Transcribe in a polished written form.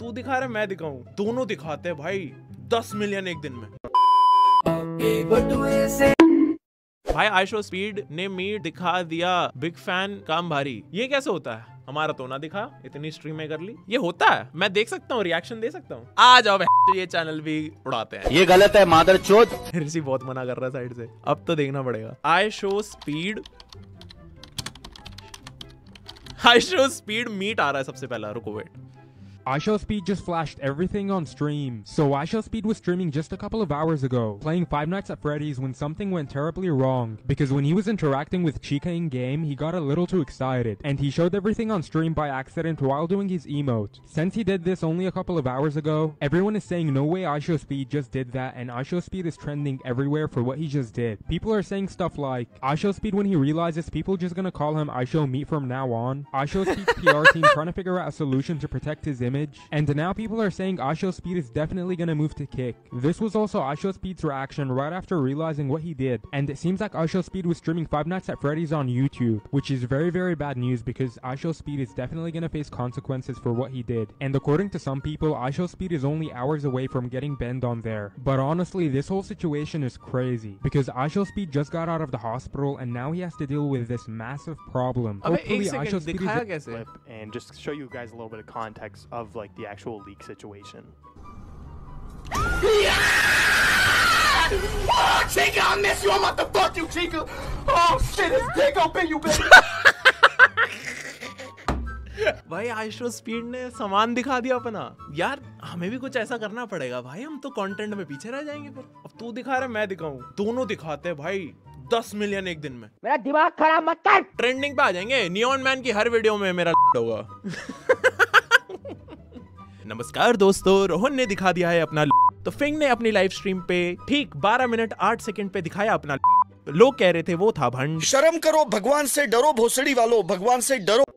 तू दिखा रहा है मैं दिखाऊं, दोनों दिखाते हैं भाई 10 मिलियन एक दिन में। भाई iShowSpeed ने मी दिखा दिया बिग फैन काम भारी। ये कैसे होता है? हमारा तो ना दिखा, इतनी स्ट्रीमें कर ली। ये होता है, मैं देख सकता हूँ, रिएक्शन दे सकता हूँ। आ जाओ ये चैनल भी उड़ाते हैं, ये गलत है मादरचोद। ऋषि बहुत मना कर रहा है साइड से, अब तो देखना पड़ेगा। iShowSpeed मीट आ रहा है सबसे पहला, रुको wait. iShowSpeed just flashed everything on stream. So iShowSpeed was streaming just a couple of hours ago, playing Five Nights at Freddy's when something went terribly wrong. Because when he was interacting with Chica in game, he got a little too excited, and he showed everything on stream by accident while doing his emote. Since he did this only a couple of hours ago, everyone is saying no way iShowSpeed just did that, and iShowSpeed is trending everywhere for what he just did. People are saying stuff like, iShowSpeed when he realizes people just gonna call him iShowMeat from now on. iShowSpeed's PR team trying to figure out a solution to protect his image. And now people are saying iShowSpeed is definitely gonna move to Kick. This was also iShowSpeed's reaction right after realizing what he did, and it seems like iShowSpeed was streaming Five Nights at Freddy's on YouTube, which is very, very bad news because iShowSpeed is definitely gonna face consequences for what he did. And according to some people, iShowSpeed is only hours away from getting banned on there. But honestly, this whole situation is crazy because iShowSpeed just got out of the hospital and now he has to deal with this massive problem. Hopefully iShowSpeed is a... And just show you guys a little bit of context of like the actual leak situation. Oh, Chica, I miss you. I'm about to fuck you, Chica. Oh shit, it's dick open, you baby. भाई iShowSpeed ने सामान दिखा दिया अपना। यार हमें भी कुछ ऐसा करना पड़ेगा भाई, हम तो कंटेंट में पीछे रह जाएंगे फिर। अब तू दिखा रहा है मैं दिखाऊं, दोनों दिखाते हैं भाई 10 मिलियन एक दिन में। मेरा दिमाग खराब मत कर। ट्रेंडिंग पे आ जाएंगे, नियॉन मैन की हर वीडियो में मेरा होगा। नमस्कार दोस्तों, रोहन ने दिखा दिया है अपना। तो फिंग ने अपनी लाइव स्ट्रीम पे ठीक 12 मिनट 8 सेकंड पे दिखाया अपना। लोग कह रहे थे वो था भंड। शर्म करो, भगवान से डरो, भोसड़ी वालों भगवान से डरो।